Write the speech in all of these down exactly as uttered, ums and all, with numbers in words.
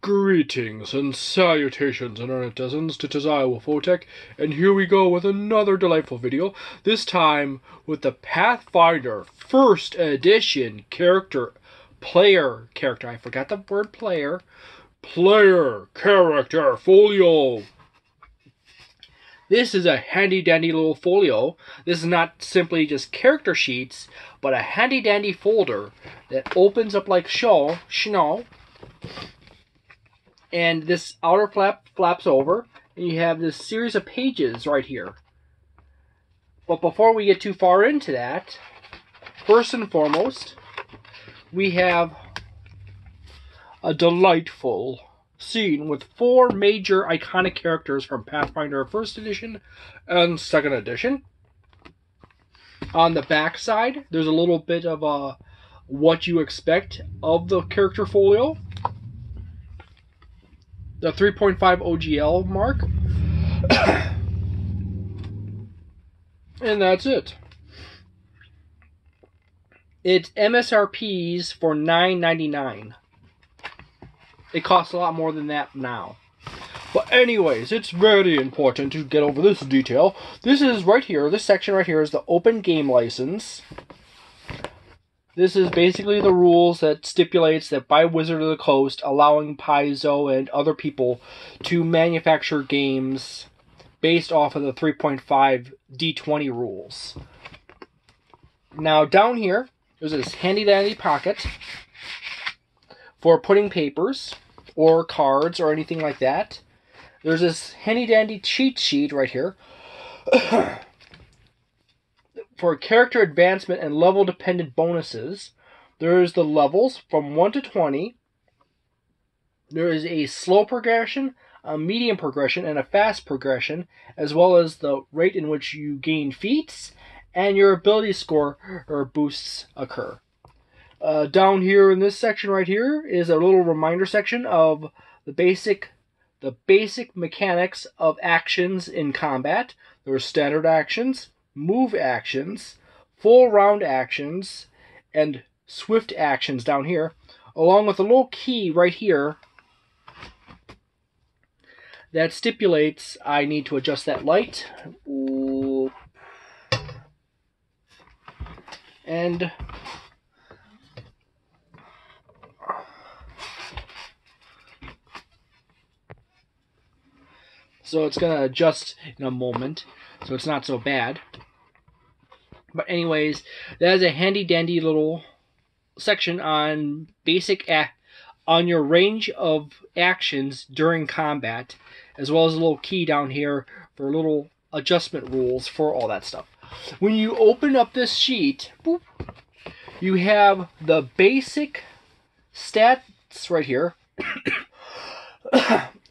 Greetings and salutations in earnest dozens to Tziwa Fotec, and here we go with another delightful video, this time with the Pathfinder first edition character, player character, I forgot the word player, player character folio. This is a handy dandy little folio. This is not simply just character sheets, but a handy dandy folder that opens up like show, schno. And this outer flap flaps over, and you have this series of pages right here. But before we get too far into that, first and foremost, we have a delightful scene with four major iconic characters from Pathfinder first Edition and second Edition. On the back side, there's a little bit of uh, what you expect of the character folio. The three point five O G L mark. And that's it. It's M S R Ps for nine ninety-nine. It costs a lot more than that now. But anyways, it's very important to get over this detail. This is right here. This section right here is the open game license. This is basically the rules that stipulates that by Wizard of the Coast, allowing Paizo and other people to manufacture games based off of the three point five D twenty rules. Now down here, there's this handy-dandy pocket for putting papers or cards or anything like that. There's this handy-dandy cheat sheet right here. For character advancement and level-dependent bonuses, there is the levels from one to twenty. There is a slow progression, a medium progression, and a fast progression, as well as the rate in which you gain feats, and your ability score or boosts occur. Uh, down here in this section right here is a little reminder section of the basic, the basic mechanics of actions in combat. There are standard actions, move actions, full round actions, and swift actions down here, along with a little key right here that stipulates I need to adjust that light. Ooh. And so it's going to adjust in a moment, so it's not so bad. But anyways, that is a handy-dandy little section on basic on your range of actions during combat, as well as a little key down here for little adjustment rules for all that stuff. When you open up this sheet, boop, you have the basic stats right here,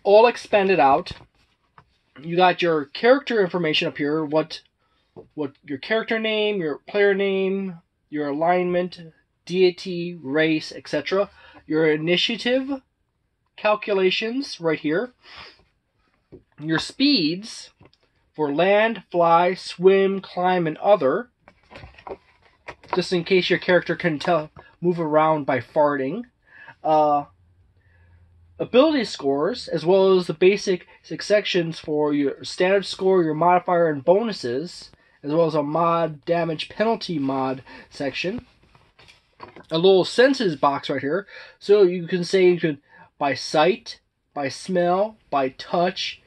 all expanded out. You got your character information up here, what... What your character name, your player name, your alignment, deity, race, et cetera. Your initiative calculations right here. Your speeds for land, fly, swim, climb, and other. Just in case your character can tell, move around by farting. Uh, ability scores, as well as the basic sections for your standard score, your modifier, and bonuses, as well as a mod damage penalty mod section. A little senses box right here. So you can say you can by sight, by smell, by touch,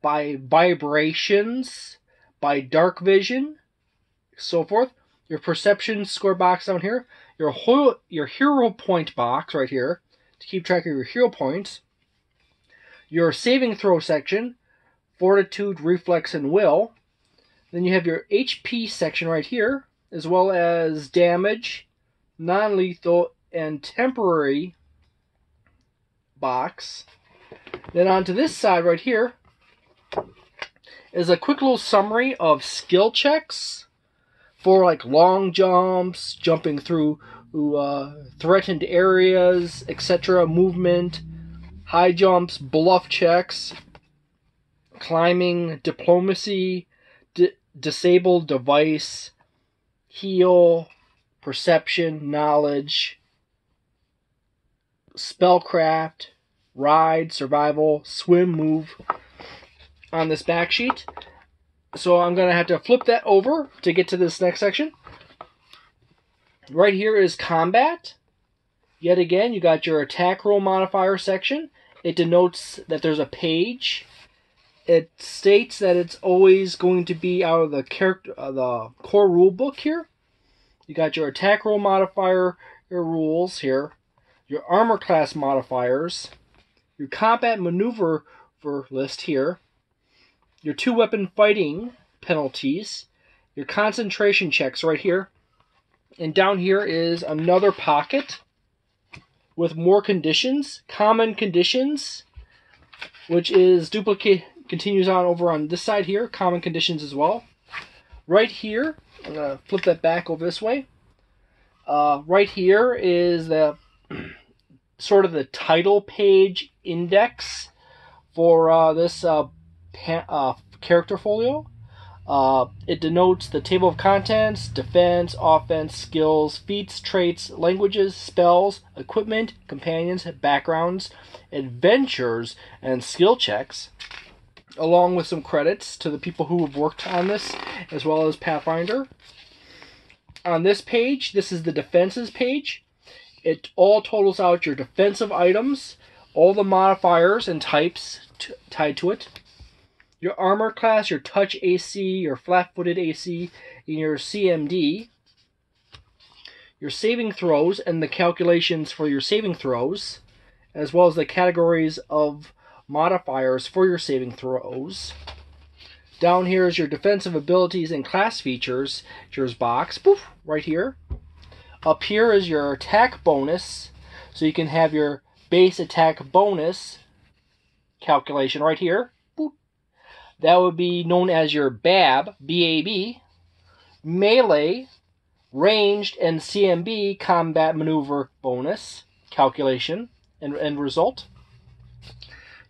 by vibrations, by dark vision, so forth. Your perception score box down here. Your whole, your hero point box right here to keep track of your hero points. Your saving throw section, fortitude, reflex, and will. Then you have your H P section right here, as well as damage, non-lethal, and temporary box. Then onto this side right here is a quick little summary of skill checks for like long jumps, jumping through uh, threatened areas, et cetera, movement, high jumps, bluff checks, climbing, diplomacy, disable device, heal, perception, knowledge, spellcraft, ride, survival, swim, move on this back sheet. So I'm going to have to flip that over to get to this next section. Right here is combat. Yet again, you got your attack roll modifier section. It denotes that there's a page. It states that it's always going to be out of the character, uh, the core rule book here. You got your attack roll modifier, your rules here, your armor class modifiers, your combat maneuver list here, your two weapon fighting penalties, your concentration checks right here, and down here is another pocket with more conditions, common conditions, which is duplicate, continues on over on this side here, common conditions as well. Right here, I'm going to flip that back over this way. Uh, right here is the sort of the title page index for uh, this uh, pa uh, character folio. Uh, it denotes the table of contents, defense, offense, skills, feats, traits, languages, spells, equipment, companions, backgrounds, adventures, and skill checks, along with some credits to the people who have worked on this, as well as Pathfinder. On this page, this is the defenses page. It all totals out your defensive items, all the modifiers and types tied to it, your armor class, your touch A C, your flat-footed A C, and your C M D, your saving throws and the calculations for your saving throws, as well as the categories of modifiers for your saving throws. Down here is your defensive abilities and class features, yours box, poof, right here. Up here is your attack bonus, so you can have your base attack bonus calculation right here. That would be known as your B A B, B A B, melee, ranged, and C M B, combat maneuver bonus calculation and end result.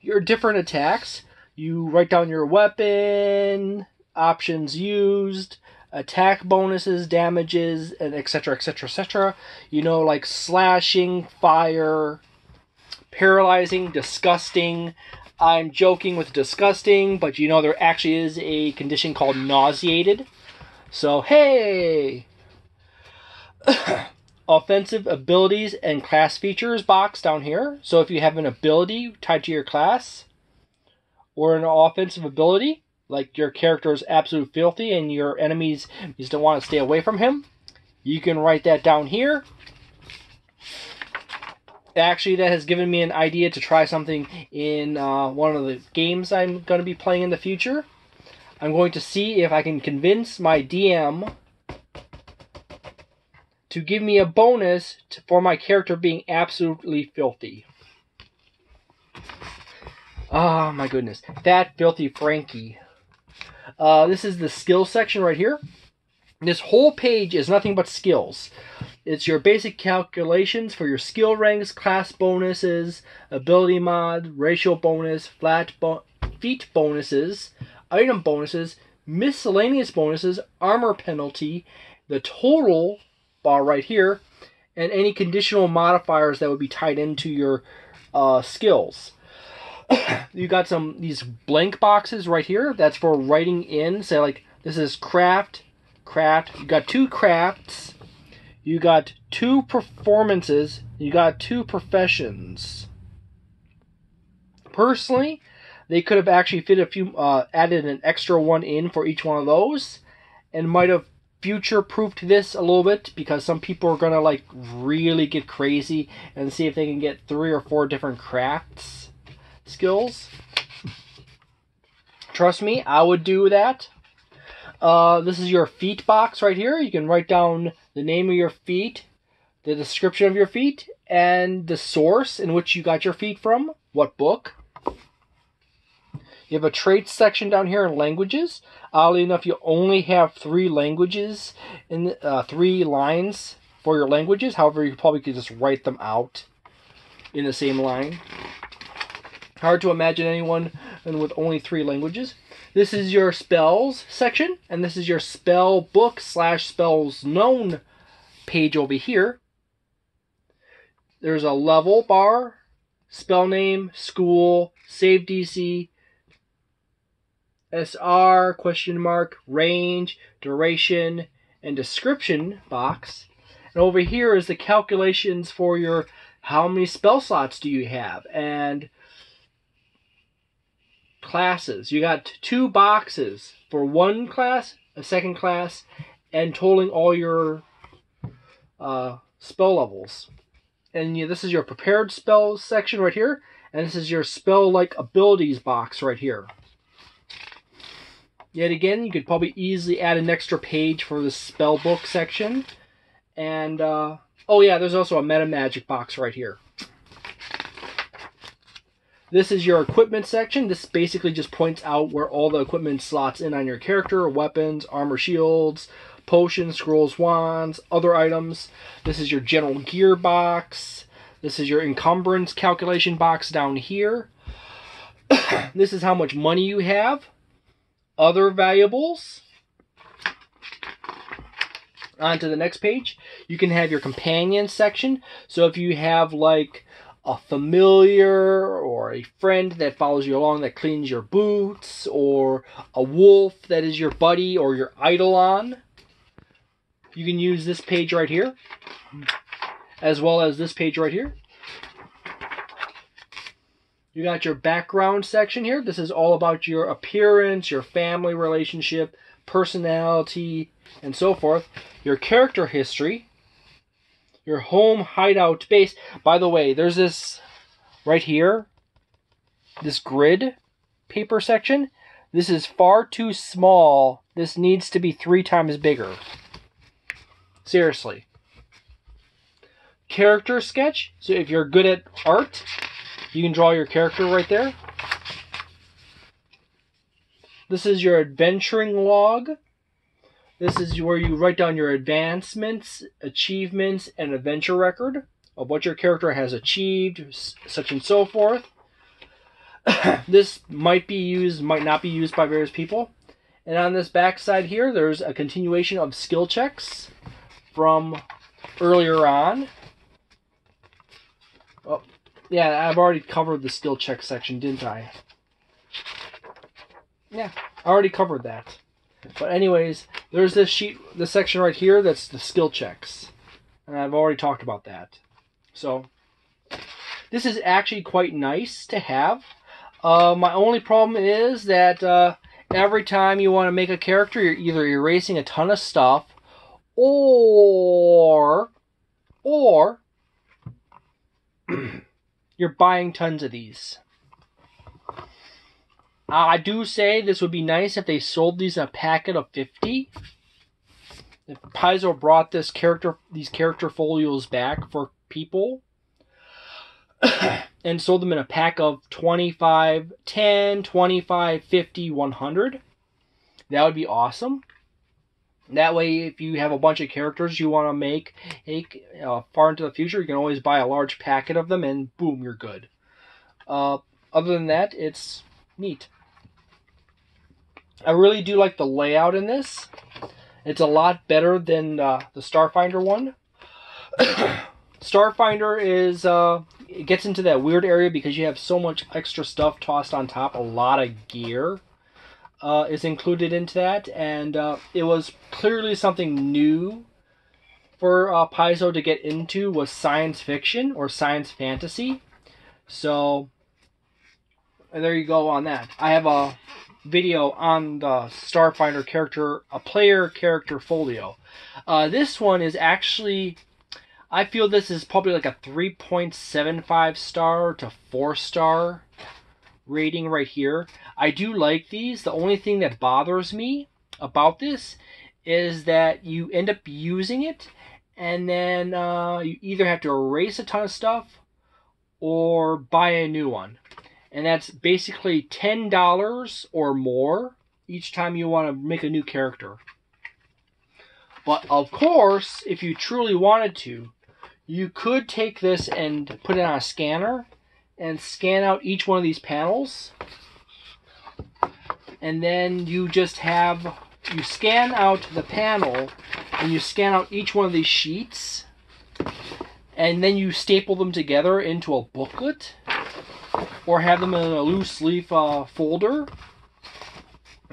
Your different attacks, you write down your weapon, options used, attack bonuses, damages, and et cetera, et cetera, et cetera. You know, like slashing, fire, paralyzing, disgusting. I'm joking with disgusting, but you know there actually is a condition called nauseated. So, hey! Offensive abilities and class features box down here. So if you have an ability tied to your class, or an offensive ability, like your character is absolute filthy and your enemies just don't want to stay away from him, you can write that down here. Actually, that has given me an idea to try something in uh, one of the games I'm going to be playing in the future. I'm going to see if I can convince my D M to give me a bonus to, for my character being absolutely filthy. Oh my goodness. Fat, filthy Frankie. Uh, this is the skill section right here. This whole page is nothing but skills. It's your basic calculations for your skill ranks, class bonuses, ability mod, racial bonus, flat bo feat bonuses, item bonuses, miscellaneous bonuses, armor penalty, the total bar right here, and any conditional modifiers that would be tied into your uh, skills. You got some these blank boxes right here. That's for writing in. Say like this is craft, craft. You got two crafts. You got two performances, you got two professions. Personally, they could have actually fit a few, uh, added an extra one in for each one of those, and might have future-proofed this a little bit, because some people are going to like really get crazy and see if they can get three or four different crafts skills. Trust me, I would do that. Uh, this is your feat box right here. You can write down the name of your feat, the description of your feat, and the source in which you got your feat from, what book. You have a traits section down here in languages. Oddly enough, you only have three languages, in, uh, three lines for your languages. However, you probably could just write them out in the same line. Hard to imagine anyone with only three languages. This is your spells section, and this is your spell book slash spells known page over here. There's a level bar, spell name, school, save D C, S R, question mark, range, duration, and description box. And over here is the calculations for your how many spell slots do you have and classes. You got two boxes for one class, a second class, and totaling all your uh, spell levels. And you, this is your prepared spells section right here, and this is your spell-like abilities box right here. Yet again, you could probably easily add an extra page for the spell book section. And, uh, oh yeah, there's also a metamagic box right here. This is your equipment section. This basically just points out where all the equipment slots in on your character, weapons, armor, shields, potions, scrolls, wands, other items. This is your general gear box. This is your encumbrance calculation box down here. This is how much money you have. Other valuables. On to the next page. You can have your companion section. So if you have like a familiar or a friend that follows you along that cleans your boots, or a wolf that is your buddy or your eidolon, you can use this page right here, as well as this page right here. You got your background section here. This is all about your appearance, your family relationship, personality, and so forth. Your character history, your home, hideout, base. By the way, there's this right here, this grid paper section. This is far too small. This needs to be three times bigger. Seriously. Character sketch. So if you're good at art, you can draw your character right there. This is your adventuring log. This is where you write down your advancements, achievements, and adventure record of what your character has achieved, such and so forth. This might be used, might not be used by various people. And on this back side here, there's a continuation of skill checks from earlier on. Oh. Yeah, I've already covered the skill check section, didn't I? Yeah, I already covered that. But anyways, there's this sheet, this section right here, that's the skill checks. And I've already talked about that. So, this is actually quite nice to have. Uh, my only problem is that uh, every time you want to make a character, you're either erasing a ton of stuff, or... Or... you're buying tons of these. Uh, I do say this would be nice if they sold these in a packet of fifty. If Paizo brought this character, these character folios back for people and sold them in a pack of twenty-five, ten, twenty-five, fifty, one hundred. That would be awesome. That way, if you have a bunch of characters you want to make uh, far into the future, you can always buy a large packet of them, and boom, you're good. Uh, other than that, it's neat. I really do like the layout in this. It's a lot better than uh, the Starfinder one. Starfinder is uh, it gets into that weird area because you have so much extra stuff tossed on top, a lot of gear. Uh, is included into that, and uh, it was clearly something new for uh, Paizo to get into, was science fiction or science fantasy. So there you go on that. I have a video on the Starfinder character, a player character folio. Uh, this one is actually, I feel this is probably like a three point seven five star to four star rating right here. I do like these. The only thing that bothers me about this is that you end up using it, and then uh, you either have to erase a ton of stuff or buy a new one. And that's basically ten dollars or more each time you want to make a new character. But of course, if you truly wanted to, you could take this and put it on a scanner and scan out each one of these panels, and then you just have, you scan out the panel and you scan out each one of these sheets, and then you staple them together into a booklet, or have them in a loose leaf uh, folder,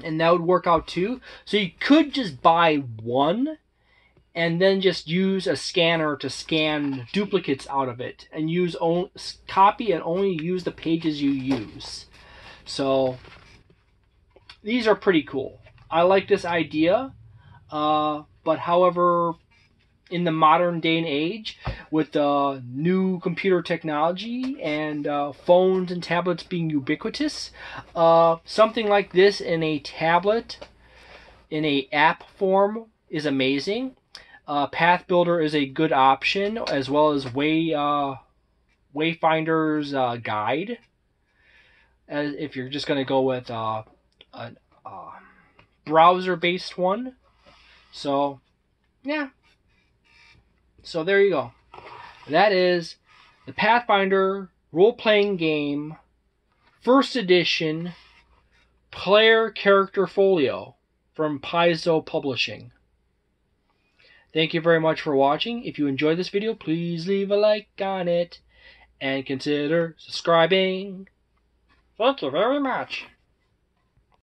and that would work out too. So you could just buy one and then just use a scanner to scan duplicates out of it and use only, copy and only use the pages you use. So these are pretty cool. I like this idea, uh, but however, in the modern day and age, with uh, new computer technology and uh, phones and tablets being ubiquitous, uh, something like this in a tablet, in a app form, is amazing. Uh, Path Builder is a good option, as well as Way uh, Wayfinder's uh, Guide. As if you're just going to go with uh, a uh, browser-based one, so yeah. So there you go. That is the Pathfinder role-playing game, first edition, player character folio from Paizo Publishing. Thank you very much for watching. If you enjoyed this video, please leave a like on it and consider subscribing. Thank you very much.